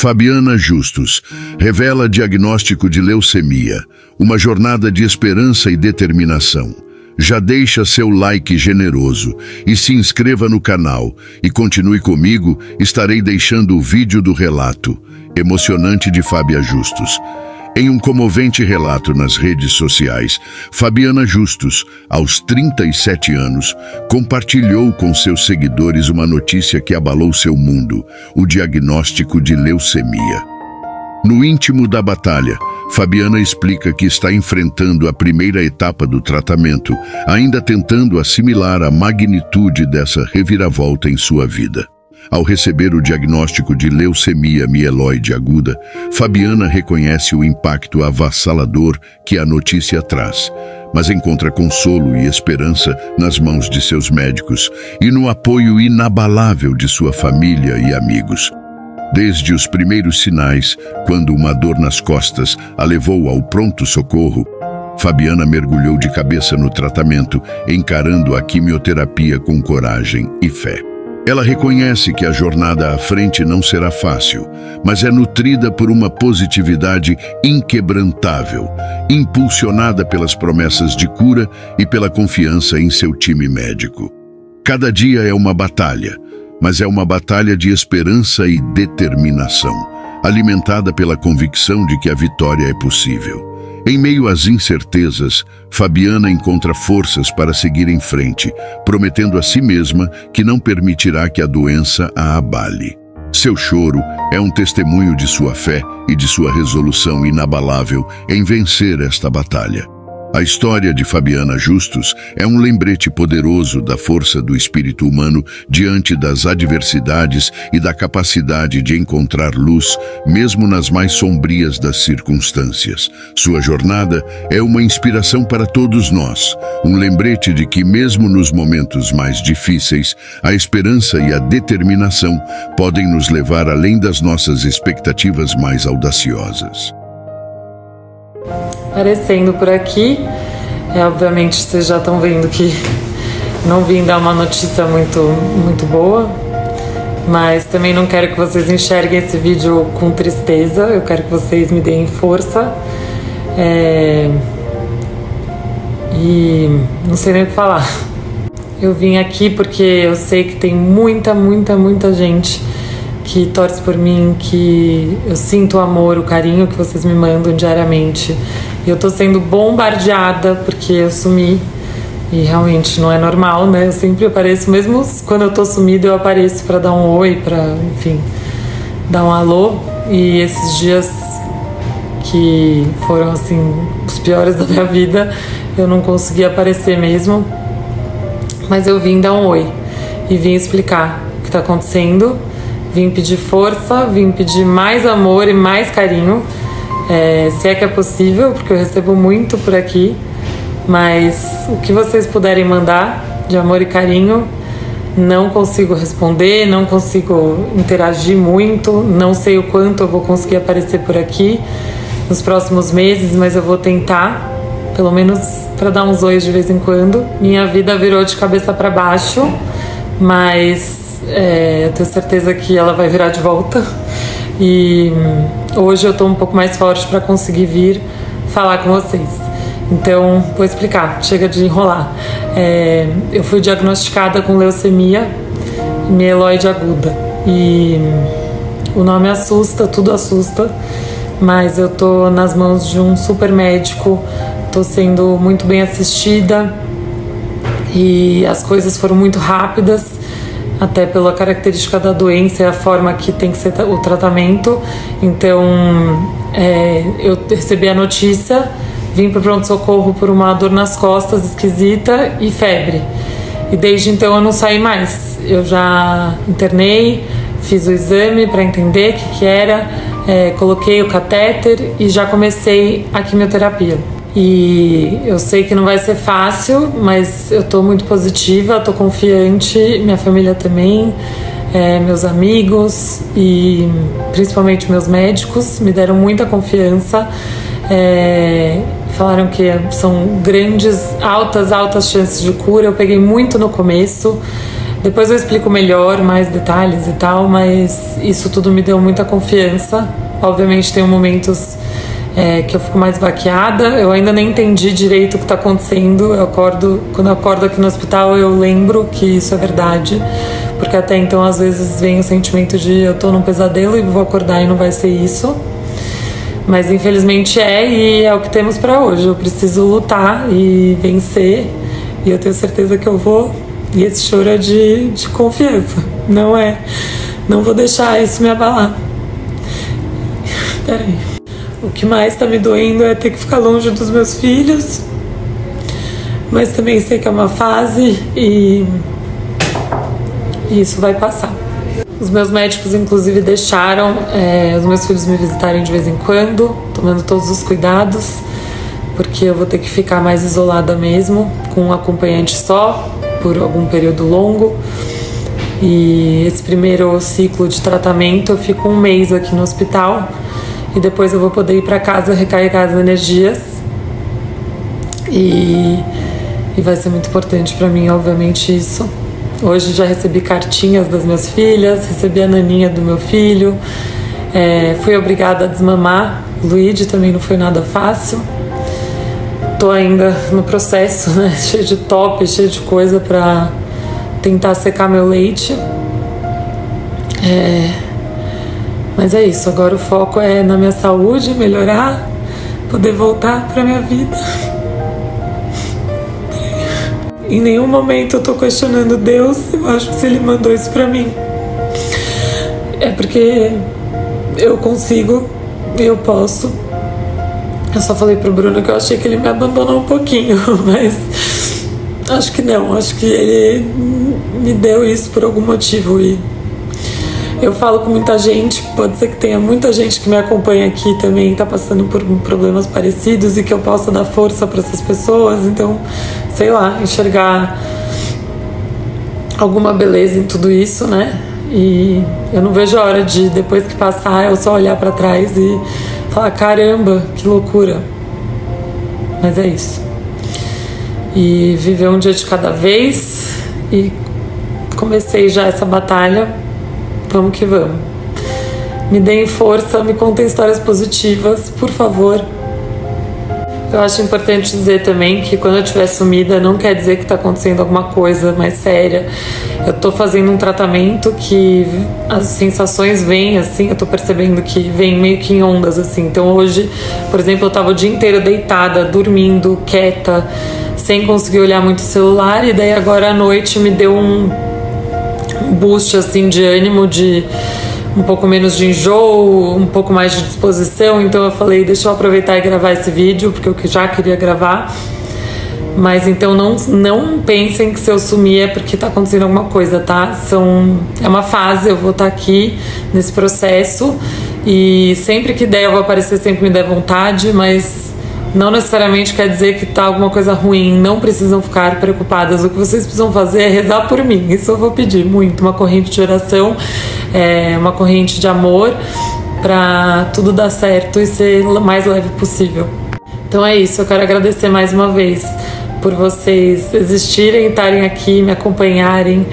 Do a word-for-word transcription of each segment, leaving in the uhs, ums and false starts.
Fabiana Justus revela diagnóstico de leucemia, uma jornada de esperança e determinação. Já deixa seu like generoso e se inscreva no canal e continue comigo, estarei deixando o vídeo do relato emocionante de Fabiana Justus. Em um comovente relato nas redes sociais, Fabiana Justus, aos trinta e sete anos, compartilhou com seus seguidores uma notícia que abalou seu mundo, o diagnóstico de leucemia. No íntimo da batalha, Fabiana explica que está enfrentando a primeira etapa do tratamento, ainda tentando assimilar a magnitude dessa reviravolta em sua vida. Ao receber o diagnóstico de leucemia mieloide aguda, Fabiana reconhece o impacto avassalador que a notícia traz, mas encontra consolo e esperança nas mãos de seus médicos e no apoio inabalável de sua família e amigos. Desde os primeiros sinais, quando uma dor nas costas a levou ao pronto-socorro, Fabiana mergulhou de cabeça no tratamento, encarando a quimioterapia com coragem e fé. Ela reconhece que a jornada à frente não será fácil, mas é nutrida por uma positividade inquebrantável, impulsionada pelas promessas de cura e pela confiança em seu time médico. Cada dia é uma batalha, mas é uma batalha de esperança e determinação, alimentada pela convicção de que a vitória é possível. Em meio às incertezas, Fabiana encontra forças para seguir em frente, prometendo a si mesma que não permitirá que a doença a abale. Seu choro é um testemunho de sua fé e de sua resolução inabalável em vencer esta batalha. A história de Fabiana Justus é um lembrete poderoso da força do espírito humano diante das adversidades e da capacidade de encontrar luz, mesmo nas mais sombrias das circunstâncias. Sua jornada é uma inspiração para todos nós, um lembrete de que mesmo nos momentos mais difíceis, a esperança e a determinação podem nos levar além das nossas expectativas mais audaciosas. Aparecendo por aqui, é, obviamente vocês já estão vendo que não vim dar uma notícia muito, muito boa, mas também não quero que vocês enxerguem esse vídeo com tristeza, eu quero que vocês me deem força, é, e não sei nem o que falar. Eu vim aqui porque eu sei que tem muita, muita, muita gente que torce por mim, que eu sinto o amor, o carinho que vocês me mandam diariamente. E eu tô sendo bombardeada porque eu sumi e realmente não é normal, né? Eu sempre apareço, mesmo quando eu tô sumida, eu apareço pra dar um oi, pra, enfim, dar um alô. E esses dias que foram, assim, os piores da minha vida, eu não consegui aparecer mesmo. Mas eu vim dar um oi e vim explicar o que tá acontecendo. Vim pedir força, vim pedir mais amor e mais carinho, é, se é que é possível, porque eu recebo muito por aqui, mas o que vocês puderem mandar de amor e carinho, não consigo responder, não consigo interagir muito, não sei o quanto eu vou conseguir aparecer por aqui nos próximos meses, mas eu vou tentar, pelo menos para dar uns oi de vez em quando. Minha vida virou de cabeça para baixo, mas... É, eu tenho certeza que ela vai virar de volta e hoje eu tô um pouco mais forte para conseguir vir falar com vocês, então vou explicar, chega de enrolar. É, eu fui diagnosticada com leucemia mieloide aguda e o nome assusta, tudo assusta, mas eu tô nas mãos de um super médico, tô sendo muito bem assistida e as coisas foram muito rápidas, até pela característica da doença e a forma que tem que ser o tratamento. Então, é, eu recebi a notícia, vim para o pronto-socorro por uma dor nas costas esquisita e febre. E desde então eu não saí mais. Eu já internei, fiz o exame para entender o que, que era, é, coloquei o catéter e já comecei a quimioterapia. E eu sei que não vai ser fácil, mas eu tô muito positiva, tô confiante, minha família também, é, meus amigos e principalmente meus médicos me deram muita confiança, é, falaram que são grandes, altas, altas chances de cura. Eu peguei muito no começo, Depois eu explico melhor, mais detalhes e tal, mas isso tudo me deu muita confiança. Obviamente tem momentos é, que eu fico mais baqueada, eu ainda nem entendi direito o que está acontecendo. Eu acordo, quando eu acordo aqui no hospital eu lembro que isso é verdade, porque até então às vezes vem o sentimento de eu tô num pesadelo e vou acordar e não vai ser isso. Mas infelizmente é, e é o que temos para hoje. Eu preciso lutar e vencer, e eu tenho certeza que eu vou. E esse choro é de, de confiança, não é? Não vou deixar isso me abalar. Peraí. O que mais tá me doendo é ter que ficar longe dos meus filhos, mas também sei que é uma fase e, e isso vai passar. Os meus médicos, inclusive, deixaram é, os meus filhos me visitarem de vez em quando, tomando todos os cuidados, porque eu vou ter que ficar mais isolada mesmo, com um acompanhante só, por algum período longo. E esse primeiro ciclo de tratamento eu fico um mês aqui no hospital, e depois eu vou poder ir para casa recarregar as energias, e, e vai ser muito importante para mim, obviamente, isso. Hoje já recebi cartinhas das minhas filhas, recebi a naninha do meu filho, é, fui obrigada a desmamar o Luigi, também não foi nada fácil. Tô ainda no processo, né, cheio de top, cheio de coisa pra tentar secar meu leite. É... Mas é isso, agora o foco é na minha saúde, melhorar, poder voltar pra minha vida. Em nenhum momento eu tô questionando Deus. Eu acho que se Ele mandou isso pra mim, é porque eu consigo, eu posso. Eu só falei pro Bruno que eu achei que ele me abandonou um pouquinho, mas acho que não, acho que ele me deu isso por algum motivo. E eu falo com muita gente, pode ser que tenha muita gente que me acompanha aqui também, tá passando por problemas parecidos, e que eu possa dar força para essas pessoas. Então, sei lá, enxergar alguma beleza em tudo isso, né? E eu não vejo a hora de, depois que passar, eu só olhar pra trás e falar, caramba, que loucura. Mas é isso. E viver um dia de cada vez. E comecei já essa batalha. Vamos que vamos. Me deem força, me contem histórias positivas, por favor. Eu acho importante dizer também que quando eu estiver sumida, não quer dizer que está acontecendo alguma coisa mais séria. Eu tô fazendo um tratamento que as sensações vêm, assim, eu tô percebendo que vem meio que em ondas, assim. Então hoje, por exemplo, eu tava o dia inteiro deitada, dormindo, quieta, sem conseguir olhar muito o celular, e daí agora à noite me deu um boost, assim, de ânimo, de um pouco menos de enjoo, um pouco mais de disposição. Então eu falei, deixa eu aproveitar e gravar esse vídeo, porque eu já queria gravar. Mas então não, não pensem que se eu sumir é porque tá acontecendo alguma coisa, tá? São, é uma fase, eu vou estar aqui nesse processo, e sempre que der eu vou aparecer, sempre me der vontade, mas não necessariamente quer dizer que tá alguma coisa ruim. Não precisam ficar preocupadas. O que vocês precisam fazer é rezar por mim. Isso eu vou pedir muito, uma corrente de oração, é, uma corrente de amor, pra tudo dar certo e ser o mais leve possível. Então é isso, eu quero agradecer mais uma vez por vocês existirem, estarem aqui, me acompanharem,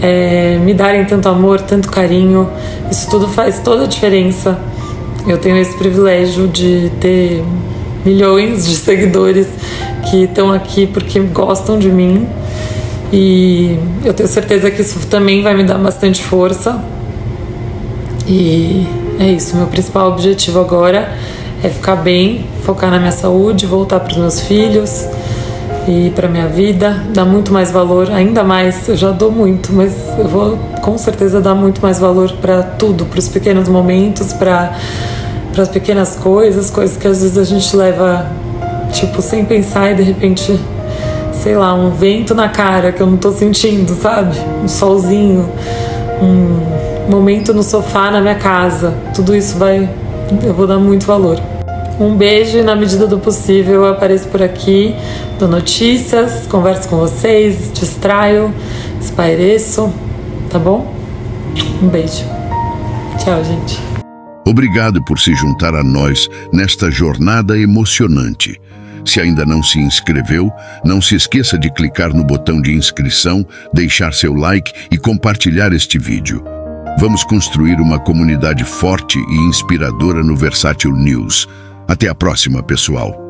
é, me darem tanto amor, tanto carinho. Isso tudo faz toda a diferença. Eu tenho esse privilégio de ter milhões de seguidores que estão aqui porque gostam de mim, e eu tenho certeza que isso também vai me dar bastante força. E é isso, meu principal objetivo agora é ficar bem, focar na minha saúde, voltar para os meus filhos e para minha vida, dar muito mais valor, ainda mais. Eu já dou muito, mas eu vou com certeza dar muito mais valor para tudo, para os pequenos momentos, para para as pequenas coisas, coisas que às vezes a gente leva, tipo, sem pensar, e de repente, sei lá, um vento na cara que eu não tô sentindo, sabe? Um solzinho, um momento no sofá na minha casa. Tudo isso vai... eu vou dar muito valor. Um beijo, e na medida do possível eu apareço por aqui, dou notícias, converso com vocês, distraio, espaireço, tá bom? Um beijo. Tchau, gente. Obrigado por se juntar a nós nesta jornada emocionante. Se ainda não se inscreveu, não se esqueça de clicar no botão de inscrição, deixar seu like e compartilhar este vídeo. Vamos construir uma comunidade forte e inspiradora no Versátil News. Até a próxima, pessoal!